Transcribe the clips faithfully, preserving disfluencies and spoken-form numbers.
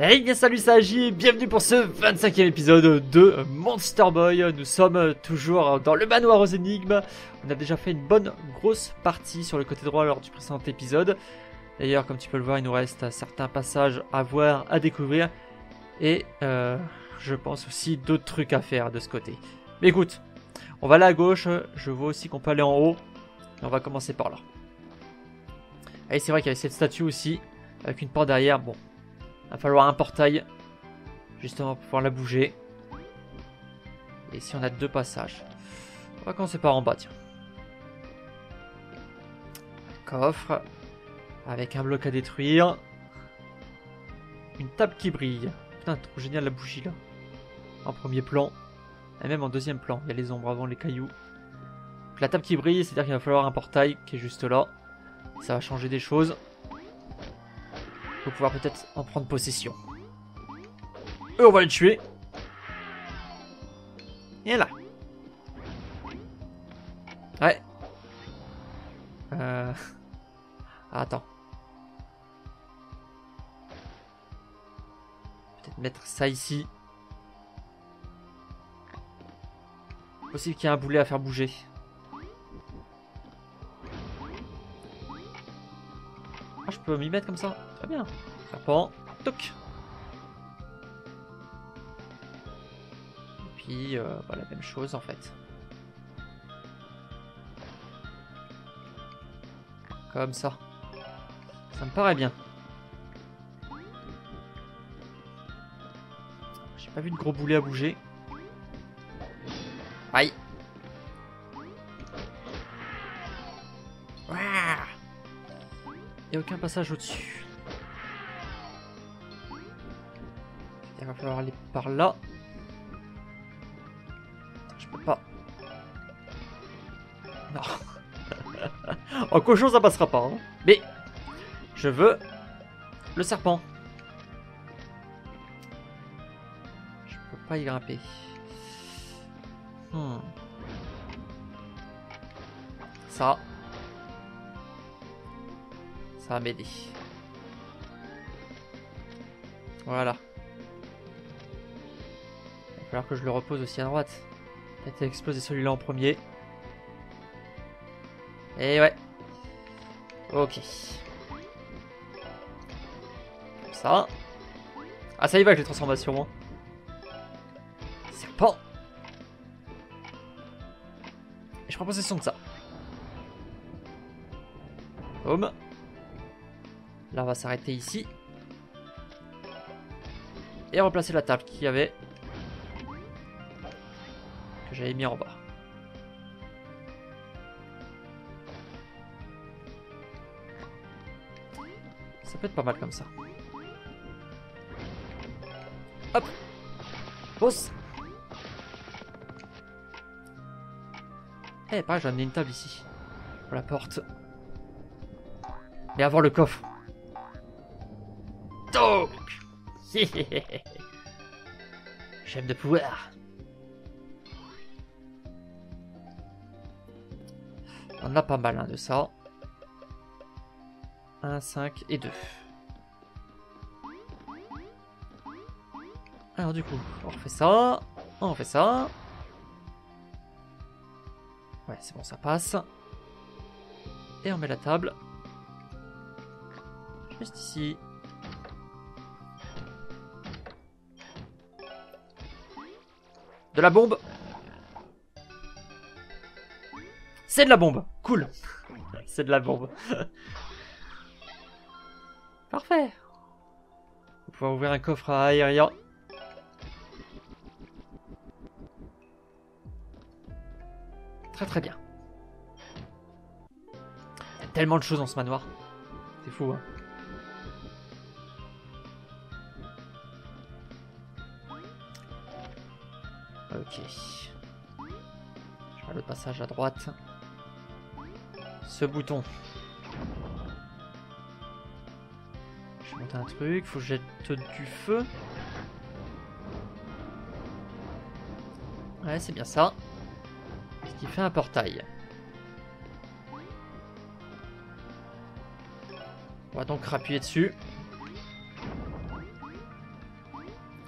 Hey bien salut, c'est Agi, bienvenue pour ce vingt-cinquième épisode de Monster Boy. Nous sommes toujours dans le manoir aux énigmes. On a déjà fait une bonne grosse partie sur le côté droit lors du précédent épisode. D'ailleurs, comme tu peux le voir, il nous reste certains passages à voir, à découvrir. Et euh, je pense aussi d'autres trucs à faire de ce côté. Mais écoute, on va aller à gauche, je vois aussi qu'on peut aller en haut. Et on va commencer par là. Et c'est vrai qu'il y avait cette statue aussi, avec une porte derrière, bon. Il va falloir un portail, justement, pour pouvoir la bouger. Et ici, on a deux passages. On va commencer par en bas, tiens. Un coffre, avec un bloc à détruire. Une table qui brille. Putain, trop génial la bougie, là. En premier plan, et même en deuxième plan. Il y a les ombres avant, les cailloux. Donc, la table qui brille, c'est-à-dire qu'il va falloir un portail qui est juste là. Ça va changer des choses. Pour pouvoir peut-être en prendre possession. Et on va les tuer. Et là. Ouais. Euh... Attends. Peut-être mettre ça ici. Possible qu'il y ait un boulet à faire bouger. Ah, je peux m'y mettre comme ça. Très bien. Serpent. Toc. Et puis, euh, bah, la même chose en fait. Comme ça. Ça me paraît bien. J'ai pas vu de gros boulet à bouger. Aïe. Il n'y a aucun passage au-dessus. Il va falloir aller par là. Je peux pas. Non. En cochon, ça passera pas. Hein. Mais je veux le serpent. Je peux pas y grimper. Hmm. Ça. Ça va m'aider. Voilà. Il va falloir que je le repose aussi à droite. Peut-être exploser celui-là en premier. Et ouais. Ok. Comme ça. Ah, ça y va avec les transformations. Hein. Serpent. Et je prends possession de ça. Boum. Là, on va s'arrêter ici. Et remplacer la table qu'il y avait. Que j'avais mis en bas. Ça peut être pas mal comme ça. Hop. Pause. Eh, pareil, j'ai amené une table ici. Pour la porte. Et avoir le coffre. Donc, j'aime de pouvoir. On a pas mal hein, de ça. un, cinq et deux. Alors du coup, on refait ça. On fait ça. Ouais, c'est bon, ça passe. Et on met la table. Juste ici. De la bombe. C'est de la bombe. Cool. C'est de la bombe. Parfait. On va pouvoir ouvrir un coffre à Aeria. Très très bien. Il y a tellement de choses dans ce manoir. C'est fou, hein. Ok. Je vois le passage à droite. Ce bouton. Je monte un truc. Faut que je jette du feu. Ouais, c'est bien ça. Ce qui fait un portail. On va donc appuyer dessus.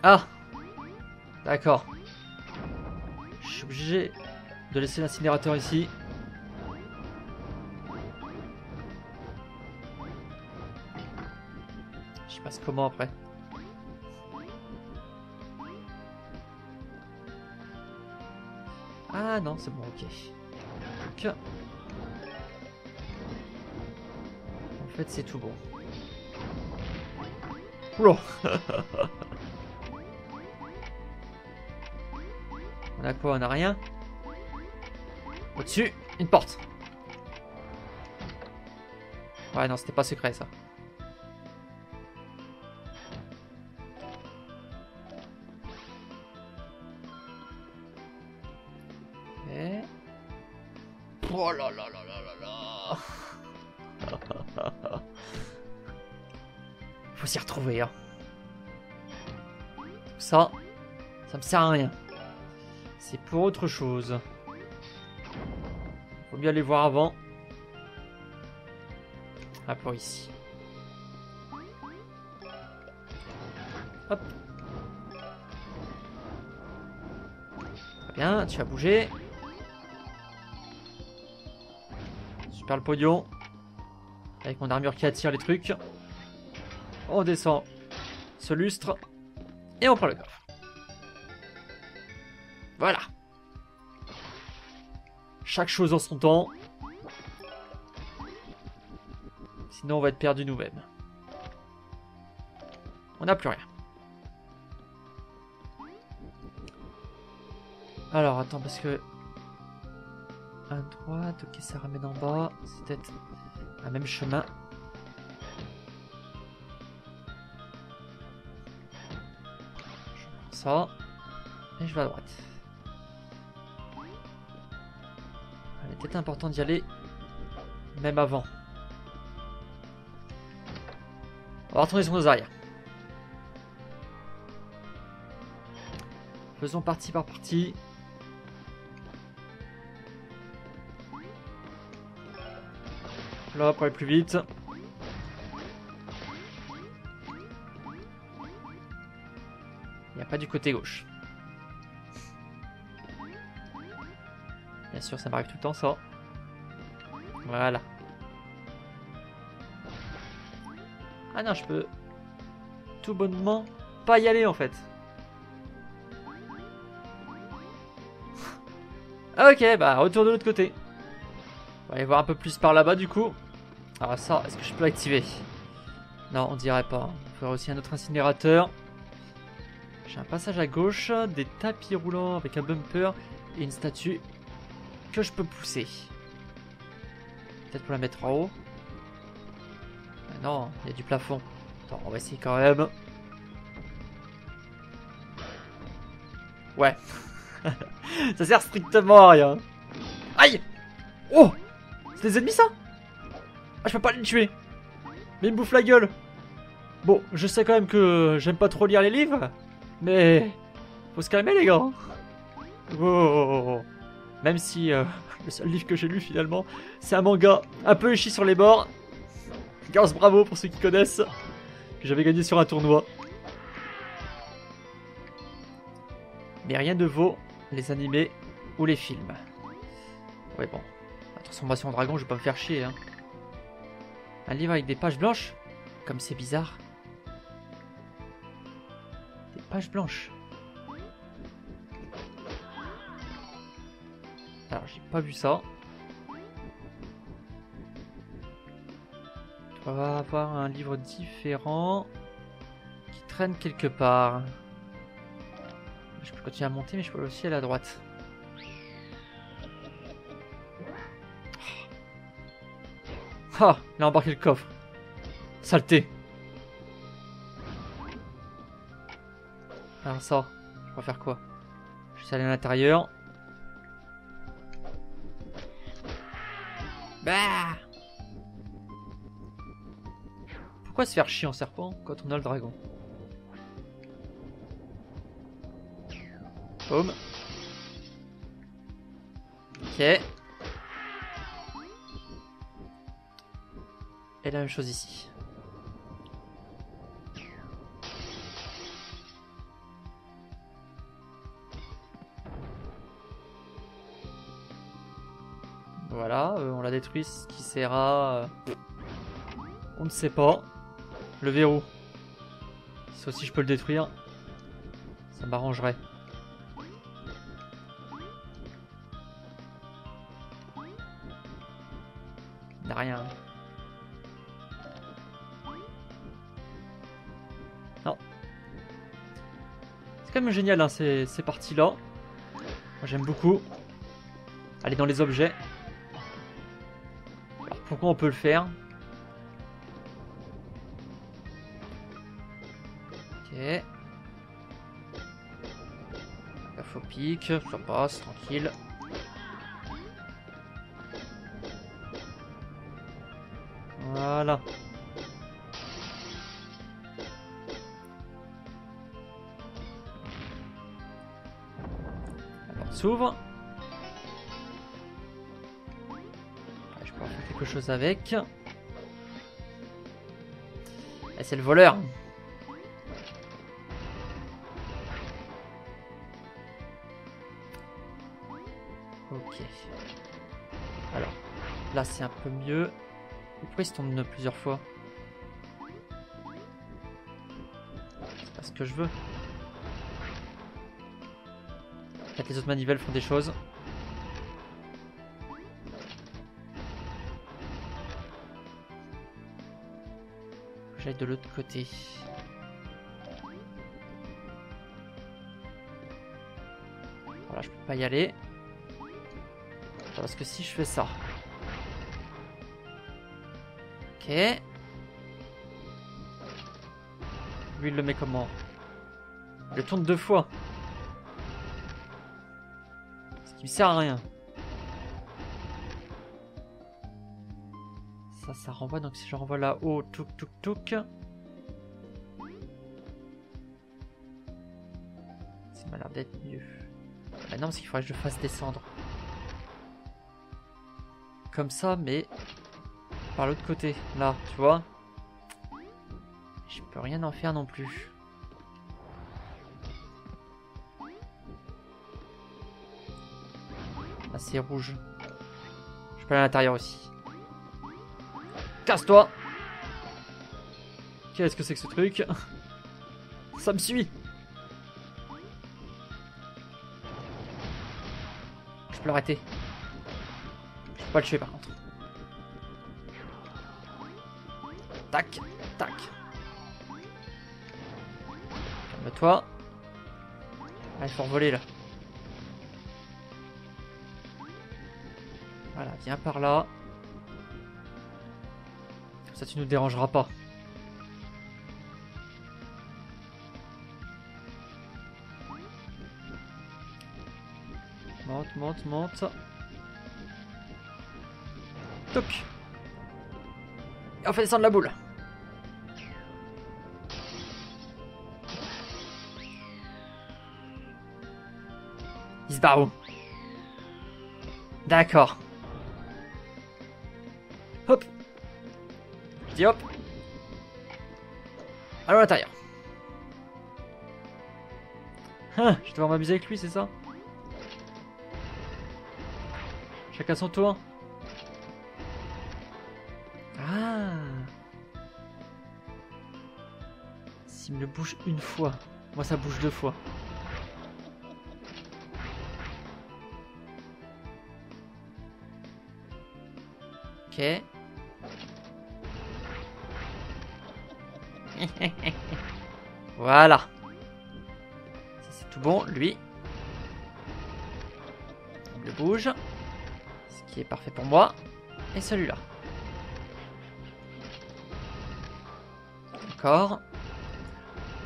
Ah! D'accord. Je suis obligé de laisser l'incinérateur ici. Je passe comment après? Ah non, c'est bon, ok. Donc, en fait, c'est tout bon. Oula. On a quoi? On a rien. Au-dessus, une porte. Ouais, non, c'était pas secret ça. Et... Oh là là là là là là. Faut s'y retrouver, hein. Ça, ça me sert à rien. C'est pour autre chose. Faut bien les voir avant. Ah, pour ici. Hop. Très bien, tu as bougé. Super le podium. Avec mon armure qui attire les trucs. On descend ce lustre. Et on prend le coffre. Voilà. Chaque chose en son temps. Sinon on va être perdu nous-mêmes. On n'a plus rien. Alors attends parce que... À droite, ok ça ramène en bas. C'est peut-être un même chemin. Je prends ça. Et je vais à droite. C'était important d'y aller même avant. On va retourner sur nos arrières. Faisons partie par partie. Là, pour aller plus vite. Il n'y a pas du côté gauche. Bien sûr, ça m'arrive tout le temps, ça. Voilà. Ah non, je peux tout bonnement pas y aller, en fait. Ok, bah, retour de l'autre côté. On va aller voir un peu plus par là-bas, du coup. Alors ça, est-ce que je peux l'activer? Non, on dirait pas. Il faudrait aussi un autre incinérateur. J'ai un passage à gauche, des tapis roulants avec un bumper et une statue... que je peux pousser. Peut-être pour la mettre en haut. Ah non, il y a du plafond. Attends, on va essayer quand même. Ouais. Ça sert strictement à rien. Aïe! Oh! C'est des ennemis ça? Ah, je peux pas les tuer. Mais ils me bouffent la gueule. Bon, je sais quand même que j'aime pas trop lire les livres. Mais... faut se calmer les gars. Oh. Même si euh, le seul livre que j'ai lu finalement, c'est un manga un peu échi sur les bords. Girls Bravo pour ceux qui connaissent, que j'avais gagné sur un tournoi. Mais rien ne vaut les animés ou les films. Ouais bon, la transformation en dragon, je vais pas me faire chier. Hein. Un livre avec des pages blanches, comme c'est bizarre. Des pages blanches. Alors j'ai pas vu ça. On va avoir un livre différent qui traîne quelque part. Je peux continuer à monter mais je peux aller aussi aller à la droite. Ah, il a embarqué le coffre. Saleté. Alors ça, je vais faire quoi? Je vais aller à l'intérieur. Bah! Pourquoi se faire chier en serpent quand on a le dragon? Boom. Ok. Et la même chose ici. Voilà, euh, on la détruit, ce qui sert à... Euh, on ne sait pas. Le verrou. Sauf si je peux le détruire. Ça m'arrangerait. N'a rien. Non. C'est quand même génial hein, ces, ces parties-là. J'aime beaucoup. Aller dans les objets. Alors, pourquoi on peut le faire? Ok. La faux pique, ça passe, tranquille. Voilà. La porte s'ouvre. Je peux en faire quelque chose avec. Et c'est le voleur. Ok. Alors, là c'est un peu mieux. Pourquoi il se tombe plusieurs fois? C'est pas ce que je veux. Peut-être les autres manivelles font des choses. J'aille de l'autre côté. Voilà, je peux pas y aller. Parce que si je fais ça... Ok. Lui il le met comment? Il le tourne deux fois. Ce qui me sert à rien. Ça, ça renvoie. Donc si je renvoie là-haut, touc touc touc. Ça m'a l'air d'être mieux. Ah non, parce qu'il faudrait que je le fasse descendre. Comme ça, mais... par l'autre côté, là, tu vois. Je peux rien en faire non plus. Là, c'est rouge. Je peux aller à l'intérieur aussi. Casse-toi! Qu'est-ce que c'est que ce truc? Ça me suit! Je peux l'arrêter. Je peux pas le tuer par contre. Tac, tac. Calme-toi. Ah, il faut voler là. Voilà, viens par là. Comme ça, tu nous dérangeras pas. Monte, monte, monte. Toc. Et on fait descendre la boule. Il se barre où? D'accord. Hop. Je dis hop. Allons à l'intérieur. Hein, je vais devoir m'amuser avec lui, c'est ça? Chacun son tour. Ah. S'il me le bouge une fois, moi ça bouge deux fois. Ok. Voilà. Ça c'est tout bon, lui. Il le bouge. Ce qui est parfait pour moi. Et celui-là. Encore.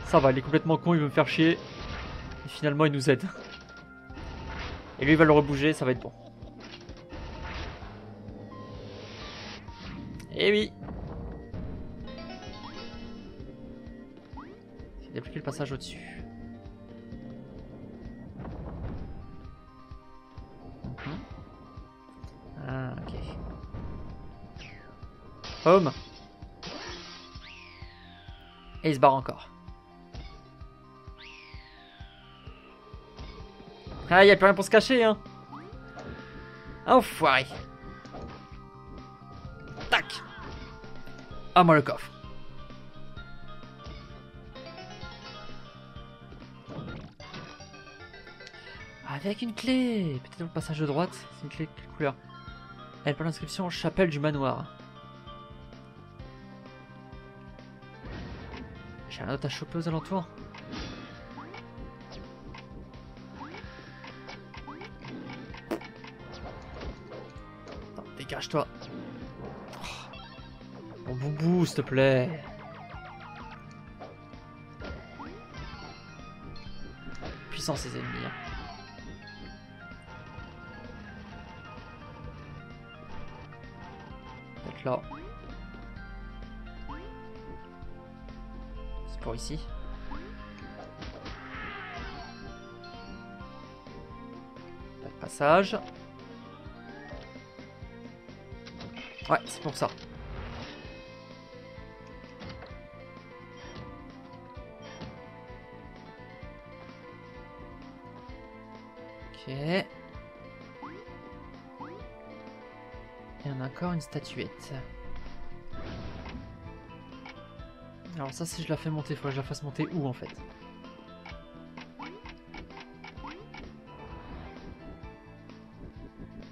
Ça va, il est complètement con, il veut me faire chier. Et finalement il nous aide. Et lui il va le rebouger, ça va être bon. Eh oui! Il n'y a plus que le passage au-dessus. Mm-hmm. Ah, ok. Home! Et il se barre encore. Ah, il n'y a plus rien pour se cacher, hein! Enfoiré! à Morkov. Avec une clé. Peut-être le passage de droite, c'est une clé de quelle couleur? Elle parle l'inscription Chapelle du Manoir. J'ai un autre à choper aux alentours. Non, dégage-toi. Oh. Bon boubou, s'il te plaît. Puissant ses ennemis. Hein. Là. C'est pour ici. Pas de passage. Ouais, c'est pour ça. Ok. Il y en a encore une statuette. Alors ça, si je la fais monter, faut que je la fasse monter où en fait?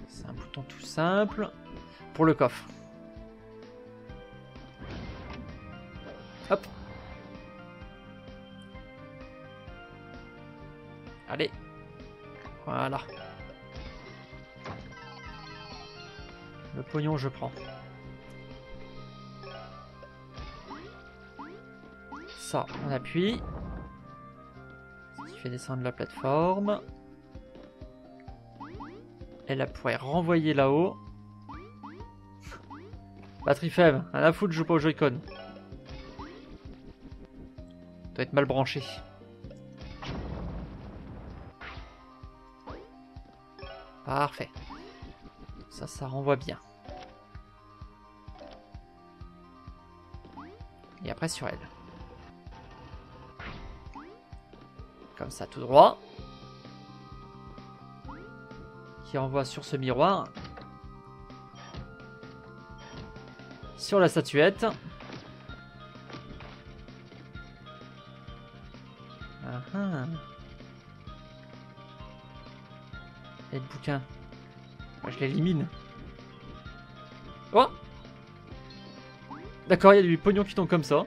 C'est un bouton tout simple pour le coffre. Hop. Allez. Voilà. Le pognon, je prends. Ça, on appuie. Ça fait descendre la plateforme. Et là, pourrait renvoyer là-haut. Batterie faible. À la foutre, je joue pas au Joy-Con. Doit être mal branché. Parfait. Ça, ça renvoie bien. Et après sur elle. Comme ça, tout droit. Qui renvoie sur ce miroir. Sur la statuette. Ah, et le bouquin. Moi, je l'élimine. Oh! D'accord, il y a du pognon qui tombe comme ça.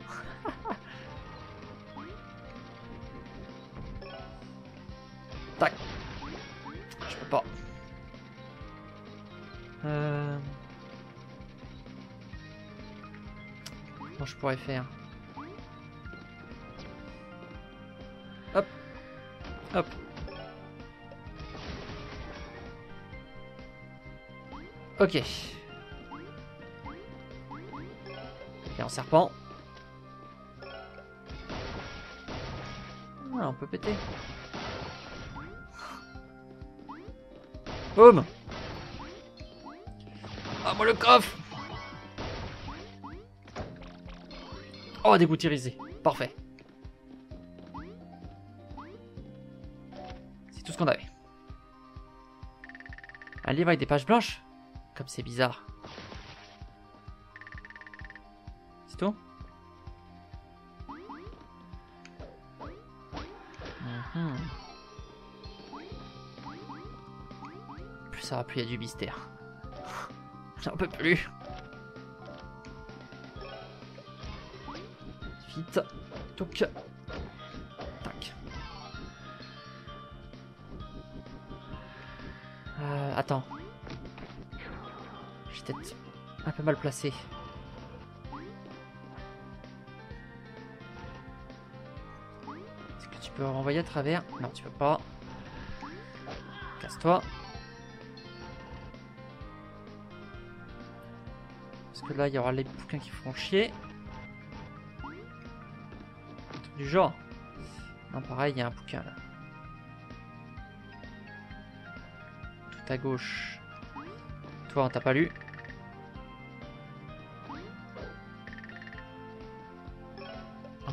Tac. Je peux pas. Euh... Comment je pourrais faire? Hop. Hop. Ok. Et en serpent. Voilà, on peut péter. Boum. Ah, moi le coffre. Oh, dégouttirisé. Parfait. C'est tout ce qu'on avait. Un livre avec des pages blanches. Comme c'est bizarre. C'est tout? Mmh. Plus ça va, plus il y a du mystère. J'en peux plus. Vite. Donc. Tac. Euh, attends. Peut-être un peu mal placé. Est-ce que tu peux renvoyer à travers? Non, tu peux pas. Casse-toi. Parce que là, il y aura les bouquins qui feront chier. Un truc du genre. Non, pareil, il y a un bouquin là. Tout à gauche. Toi, on t'a pas lu.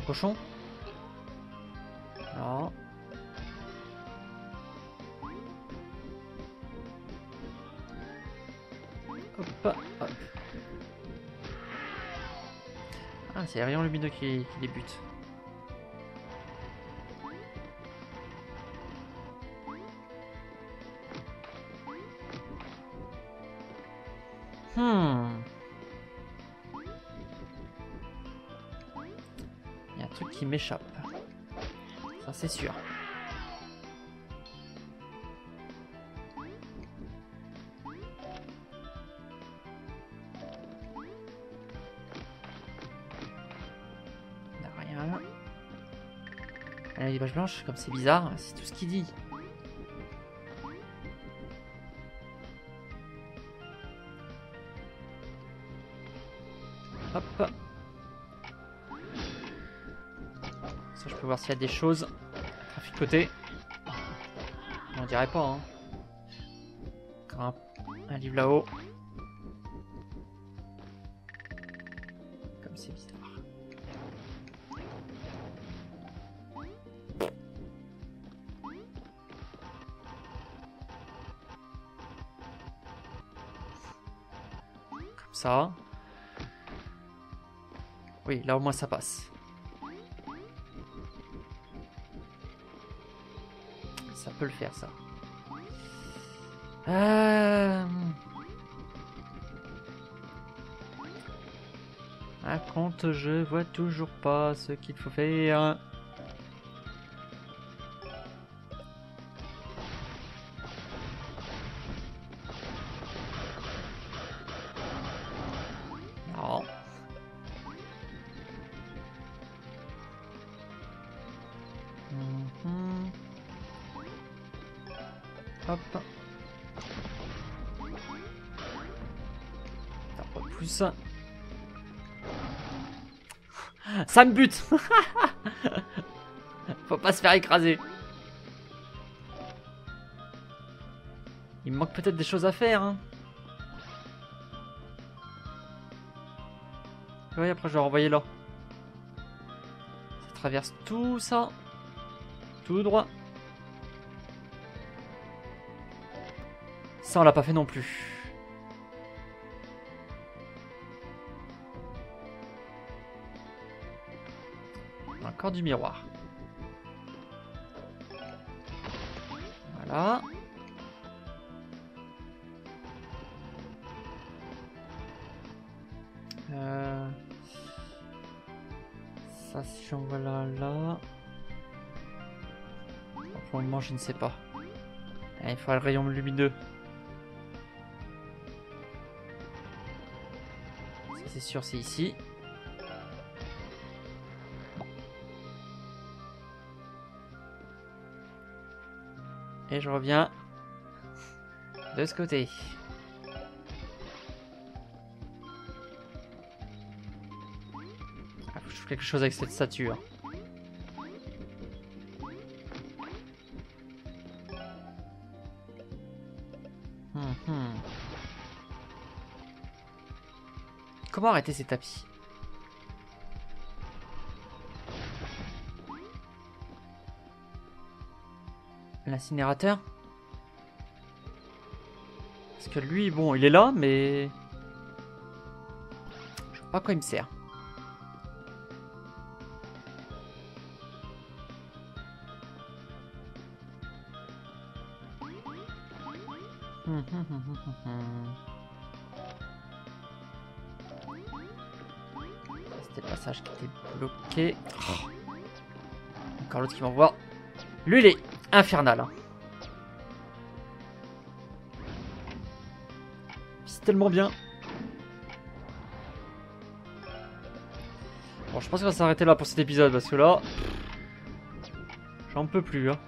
Cochon? Non. Hop, hop. Ah, c'est Aerion Lumineux qui, qui débute. Hmm. Il y a un truc qui m'échappe. Ça, c'est sûr. Les pages blanches, comme c'est bizarre, c'est tout ce qu'il dit. Hop. Ça, je peux voir s'il y a des choses. Trafic de côté. On dirait pas, hein. Encore un, un livre là-haut. Comme c'est bizarre. Ça. Oui, là au moins ça passe. Ça peut le faire, ça. Euh... Par contre, je vois toujours pas ce qu'il faut faire. Hop. Repousse. Ça me bute. Faut pas se faire écraser. Il me manque peut-être des choses à faire, hein. Oui, après je vais renvoyer là. Ça traverse tout ça. Tout droit. Ça, on l'a pas fait non plus. Encore du miroir. Voilà. Euh... Ça, si on va là, là. Pour le moment, je ne sais pas. Et il faudra le rayon lumineux. C'est sûr, c'est ici. Et je reviens de ce côté. Ah, faut que je fasse quelque chose avec cette statue. Hein. Hmm, hmm. Comment arrêter ces tapis? L'incinérateur? Parce que lui, bon, il est là, mais... Je vois pas à quoi il me sert. Hum, hum, hum, hum, hum, hum. C'était le passage qui était bloqué. Oh. Encore l'autre qui m'envoie. Lui, il est infernal. Hein. C'est tellement bien. Bon, je pense qu'on va s'arrêter là pour cet épisode parce que là, j'en peux plus. Hein.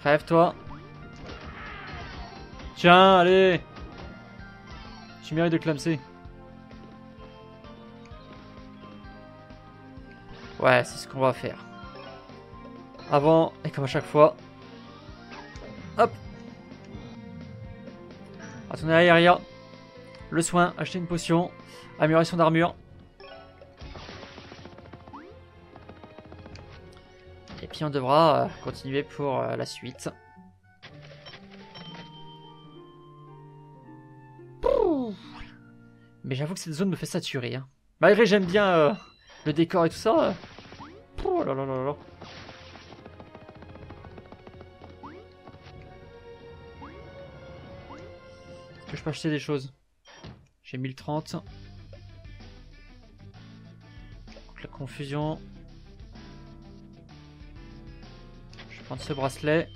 Crève-toi. Tiens, allez! Tu mérites de clamser. Ouais, c'est ce qu'on va faire. Avant, et comme à chaque fois. Hop! Retourner à Aeria. Le soin, acheter une potion. Amélioration d'armure. Et puis on devra euh, continuer pour euh, la suite. Mais j'avoue que cette zone me fait saturer. Hein. Malgré j'aime bien euh, le décor et tout ça. Euh... Oh là là là là. Est-ce que je peux acheter des choses? J'ai mille trente. Donc, la confusion. Je vais prendre ce bracelet.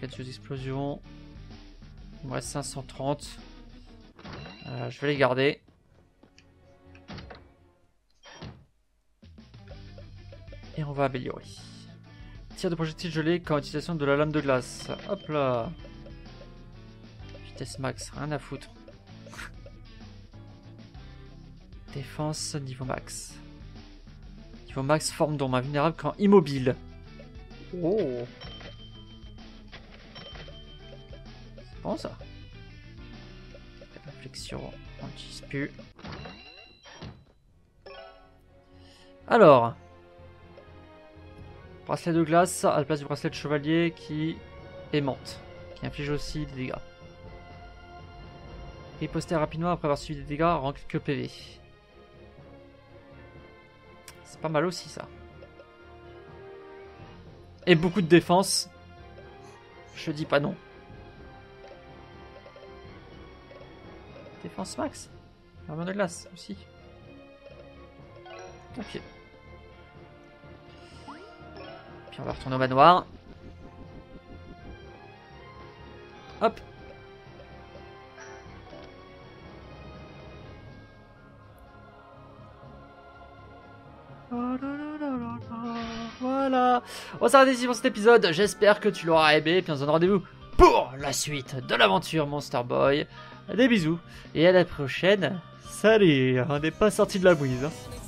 quatre jeux d'explosion. Il me reste cinq cent trente. Euh, je vais les garder. Et on va améliorer. Tir de projectile gelé quand utilisation de la lame de glace. Hop là. Vitesse max, rien à foutre. Défense niveau max. Niveau max, forme d'ombre invulnérable quand immobile. Oh. C'est bon ça. Réflexion, on n'utilise plus. Alors. Bracelet de glace à la place du bracelet de chevalier qui aimante, qui inflige aussi des dégâts. Riposter rapidement après avoir subi des dégâts rend quelques P V. C'est pas mal aussi ça. Et beaucoup de défense. Je dis pas non. Défense max. La main de glace aussi. Ok. Puis on va retourner au manoir. Hop. Voilà. On s'arrête ici pour cet épisode. J'espère que tu l'auras aimé. Et puis on se donne rendez-vous pour la suite de l'aventure Monster Boy. Des bisous. Et à la prochaine. Salut. On n'est pas sorti de la bouise. Hein.